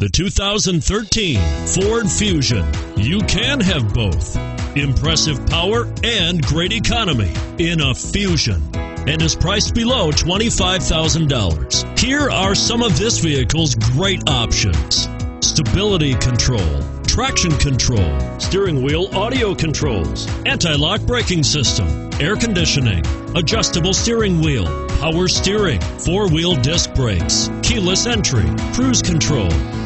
The 2013 Ford Fusion. You can have both. Impressive power and great economy in a Fusion, and is priced below $25,000. Here are some of this vehicle's great options: stability control, traction control, steering wheel audio controls, anti-lock braking system, air conditioning, adjustable steering wheel, power steering, four-wheel disc brakes, keyless entry, cruise control.